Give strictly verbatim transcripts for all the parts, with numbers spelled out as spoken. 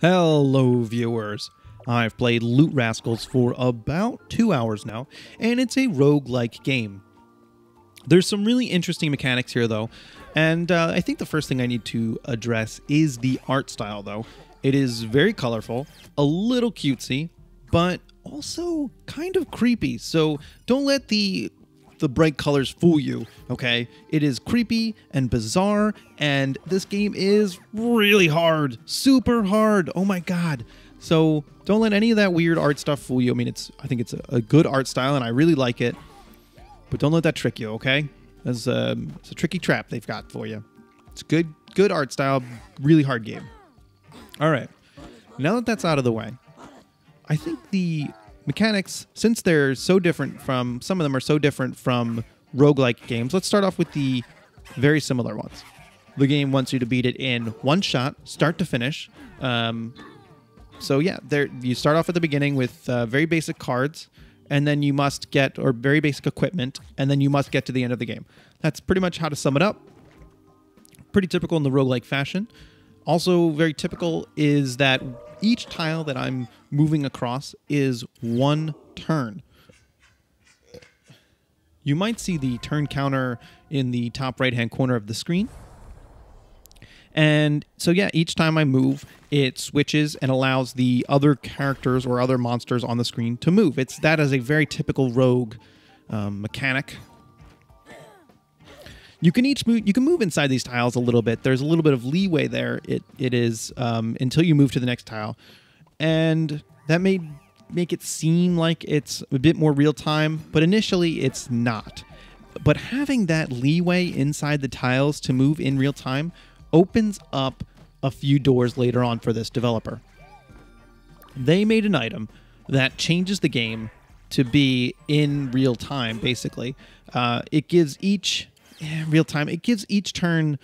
Hello viewers, I've played Loot Rascals for about two hours now, and it's a roguelike game. There's some really interesting mechanics here though, and uh, I think the first thing I need to address is the art style though. It is very colorful, a little cutesy, but also kind of creepy, so don't let the the bright colors fool you, okay? It is creepy and bizarre, and this game is really hard, super hard, oh my god. So don't let any of that weird art stuff fool you. I mean, it's I think it's a, a good art style, and I really like it, but don't let that trick you, okay? That's a, it's a tricky trap they've got for you. It's good, good art style, really hard game. All right, now that that's out of the way, I think the mechanics, since they're so different from, some of them are so different from roguelike games, let's start off with the very similar ones. The game wants you to beat it in one shot, start to finish. Um, so yeah, there you start off at the beginning with uh, very basic cards, and then you must get, or very basic equipment, and then you must get to the end of the game. That's pretty much how to sum it up. Pretty typical in the roguelike fashion. Also very typical is that each tile that I'm moving across is one turn. You might see the turn counter in the top right-hand corner of the screen. And so yeah, each time I move, it switches and allows the other characters or other monsters on the screen to move. It's that is a very typical rogue um, mechanic. You can each move, you can move inside these tiles a little bit. There's a little bit of leeway there. It it is um, until you move to the next tile, and that may make it seem like it's a bit more real time, but initially it's not. But having that leeway inside the tiles to move in real time opens up a few doors later on for this developer. They made an item that changes the game to be in real time. Basically, uh, it gives each real time. It gives each turn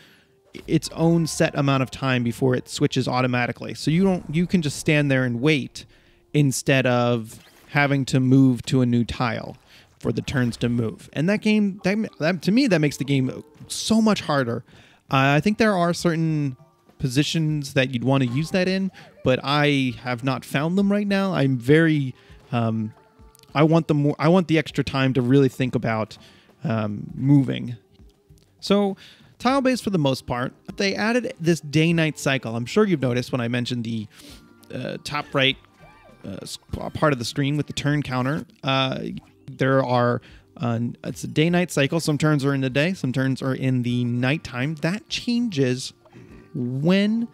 its own set amount of time before it switches automatically. So you don't you can just stand there and wait instead of having to move to a new tile for the turns to move. And that game that, that to me that makes the game so much harder. Uh, I think there are certain positions that you'd want to use that in, but I have not found them right now. I'm very um, I want the more I want the extra time to really think about um, moving. So, tile-based for the most part, they added this day-night cycle. I'm sure you've noticed when I mentioned the uh, top right uh, part of the screen with the turn counter. Uh, there are, uh, it's a day-night cycle. Some turns are in the day, some turns are in the nighttime. That changes when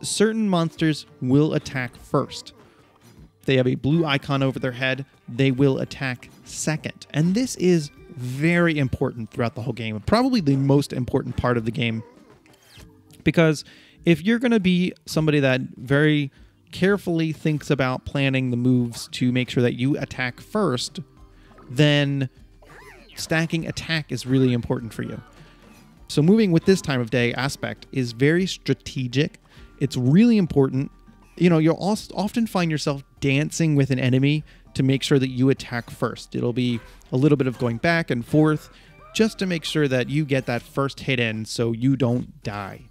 certain monsters will attack first. They have a blue icon over their head. They will attack second. And this is very important throughout the whole game, probably the most important part of the game, because if you're going to be somebody that very carefully thinks about planning the moves to make sure that you attack first, then stacking attack is really important for you. So moving with this time of day aspect is very strategic. It's really important. You know, you'll often find yourself dancing with an enemy to make sure that you attack first. It'll be a little bit of going back and forth just to make sure that you get that first hit in so you don't die.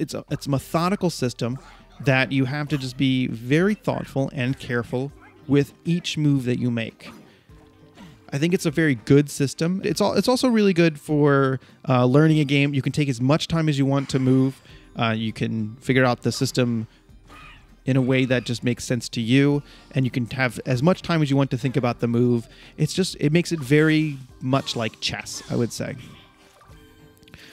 It's a, it's a methodical system that you have to just be very thoughtful and careful with each move that you make. I think it's a very good system. It's, all, it's also really good for uh, learning a game. You can take as much time as you want to move. Uh, you can figure out the system in a way that just makes sense to you, and you can have as much time as you want to think about the move. It's just, it makes it very much like chess, I would say.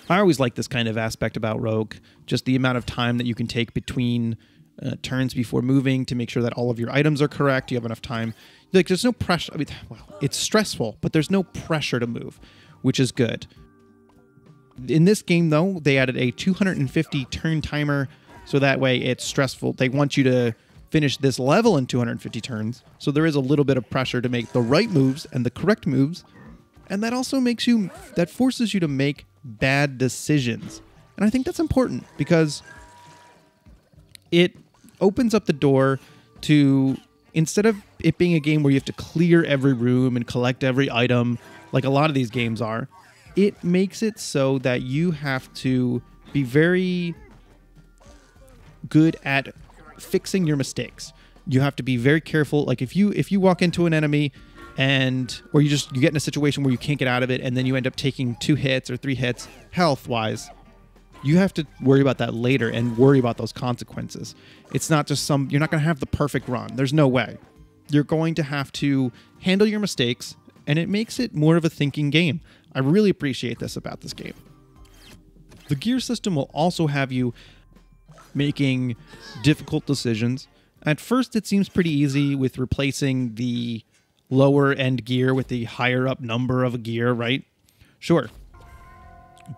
I always like this kind of aspect about Rogue, just the amount of time that you can take between uh, turns before moving to make sure that all of your items are correct, you have enough time. Like, there's no pressure, I mean, well, it's stressful, but there's no pressure to move, which is good. In this game though, they added a two hundred fifty turn timer. So that way it's stressful. They want you to finish this level in two hundred fifty turns. So there is a little bit of pressure to make the right moves and the correct moves. And that also makes you, that forces you to make bad decisions. And I think that's important because it opens up the door to, instead of it being a game where you have to clear every room and collect every item, like a lot of these games are, it makes it so that you have to be very good at not fixing your mistakes. You have to be very careful. Like if you if you walk into an enemy and or you just you get in a situation where you can't get out of it, and then you end up taking two hits or three hits health wise, you have to worry about that later and worry about those consequences. It's not just some you're not going to have the perfect run. There's no way. You're going to have to handle your mistakes, and it makes it more of a thinking game. I really appreciate this about this game. The gear system will also have you making difficult decisions. At first, it seems pretty easy with replacing the lower end gear with the higher up number of a gear, right? Sure.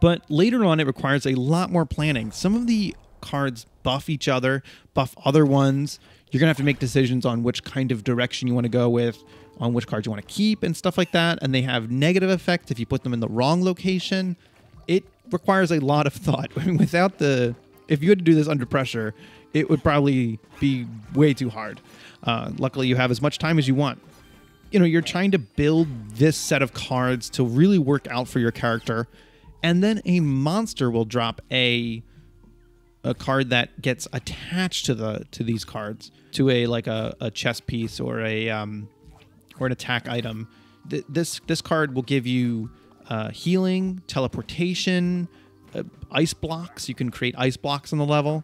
But later on, it requires a lot more planning. Some of the cards buff each other, buff other ones. You're going to have to make decisions on which kind of direction you want to go with, on which cards you want to keep and stuff like that. And they have negative effects if you put them in the wrong location. It requires a lot of thought. I mean, without the... If you had to do this under pressure, it would probably be way too hard. Uh, luckily, you have as much time as you want. You know, you're trying to build this set of cards to really work out for your character. And then a monster will drop a... a card that gets attached to the to these cards, to a like a, a chess piece or a um, or an attack item. Th this this card will give you uh, healing, teleportation, uh, ice blocks. You can create ice blocks on the level,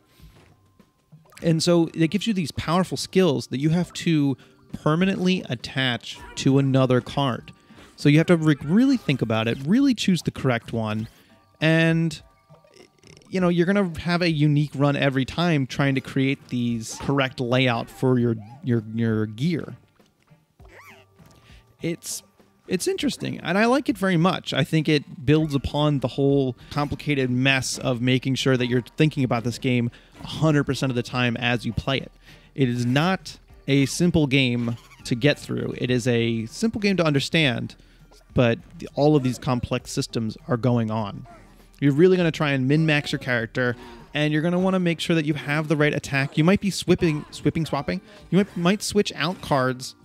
and so it gives you these powerful skills that you have to permanently attach to another card. So you have to re really think about it, really choose the correct one, and. You know, you're going to have a unique run every time trying to create these correct layout for your your your gear. It's it's interesting, and I like it very much. I think it builds upon the whole complicated mess of making sure that you're thinking about this game one hundred percent of the time as you play it. It is not a simple game to get through. It is a simple game to understand, but all of these complex systems are going on. You're really going to try and min-max your character, and you're going to want to make sure that you have the right attack. You might be swipping, swipping, swapping. You might, might switch out cards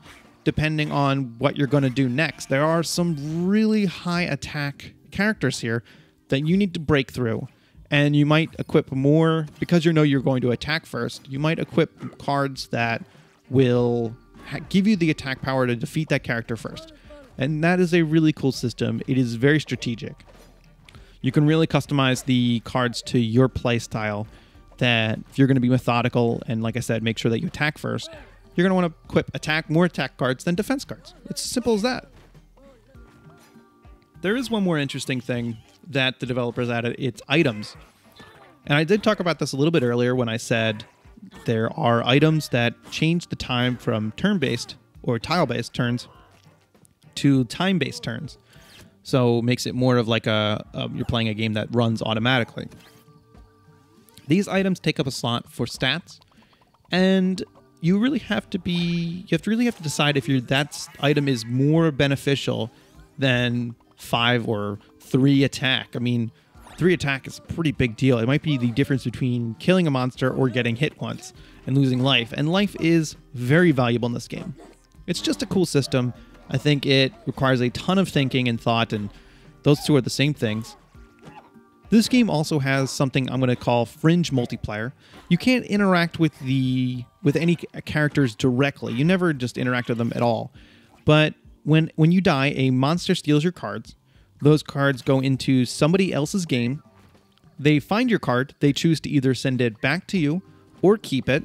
depending on what you're going to do next. There are some really high attack characters here that you need to break through, and you might equip more because you know you're going to attack first. You might equip cards that will ha give you the attack power to defeat that character first, and that is a really cool system. It is very strategic. You can really customize the cards to your play style, that if you're going to be methodical and, like I said, make sure that you attack first, you're going to want to equip attack, more attack cards than defense cards. It's as simple as that. There is one more interesting thing that the developers added. It's items. And I did talk about this a little bit earlier when I said there are items that change the time from turn-based or tile-based turns to time-based turns. So makes it more of like a, uh, you're playing a game that runs automatically. These items take up a slot for stats, and you really have to be, you have to really have to decide if your that item is more beneficial than five or three attack. I mean, three attack is a pretty big deal. It might be the difference between killing a monster or getting hit once and losing life. And life is very valuable in this game. It's just a cool system. I think it requires a ton of thinking and thought, and those two are the same things. This game also has something I'm going to call fringe multiplayer. You can't interact with the with any characters directly. You never just interact with them at all. But when when you die, a monster steals your cards. Those cards go into somebody else's game. They find your card. They choose to either send it back to you or keep it.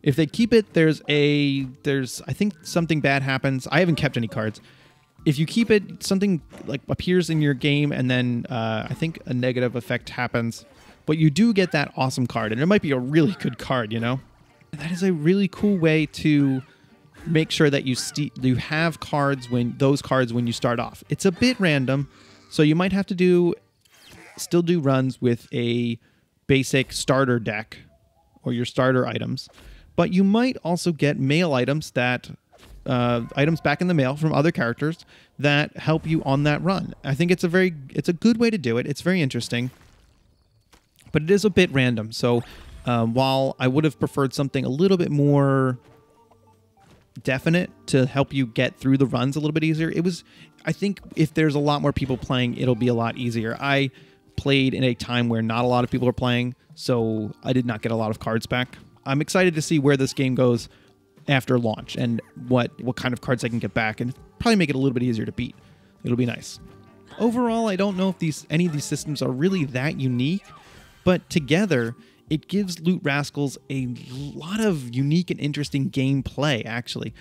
If they keep it, there's a, there's, I think something bad happens. I haven't kept any cards. If you keep it, something like appears in your game, and then uh, I think a negative effect happens. But you do get that awesome card, and it might be a really good card, you know? That is a really cool way to make sure that you st- you have cards when, those cards when you start off. It's a bit random, so you might have to do, still do runs with a basic starter deck or your starter items. But you might also get mail items that, uh, items back in the mail from other characters that help you on that run. I think it's a very, it's a good way to do it. It's very interesting, but it is a bit random. So um, while I would have preferred something a little bit more definite to help you get through the runs a little bit easier, it was, I think if there's a lot more people playing, it'll be a lot easier. I played in a time where not a lot of people are playing, so I did not get a lot of cards back. I'm excited to see where this game goes after launch and what what kind of cards I can get back, and probably make it a little bit easier to beat. It'll be nice. Overall, I don't know if these any of these systems are really that unique, but together it gives Loot Rascals a lot of unique and interesting gameplay, actually.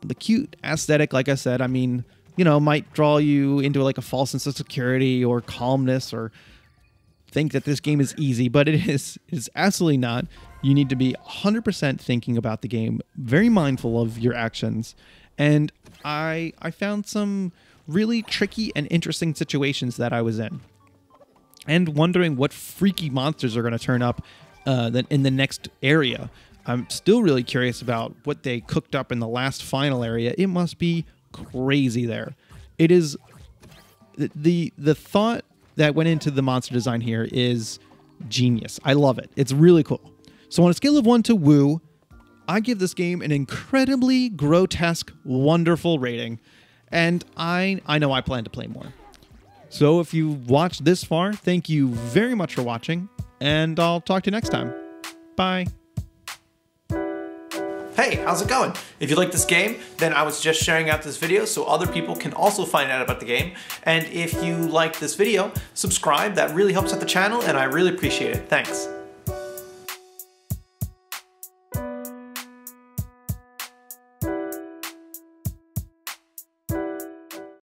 The cute aesthetic, like I said, I mean, you know, might draw you into like a false sense of security or calmness, or think that this game is easy, but it is it is absolutely not. You need to be one hundred percent thinking about the game, very mindful of your actions. And I I found some really tricky and interesting situations that I was in, and wondering what freaky monsters are going to turn up uh, in the next area. I'm still really curious about what they cooked up in the last final area. It must be crazy there. It is the the, the thought that went into the monster design here is genius. I love it. It's really cool. So on a scale of one to woo, I give this game an incredibly grotesque, wonderful rating. And I I know I plan to play more. So if you watched this far, thank you very much for watching, and I'll talk to you next time. Bye. Hey, how's it going? If you like this game, then I was just sharing out this video so other people can also find out about the game. And if you like this video, subscribe. That really helps out the channel, and I really appreciate it. Thanks.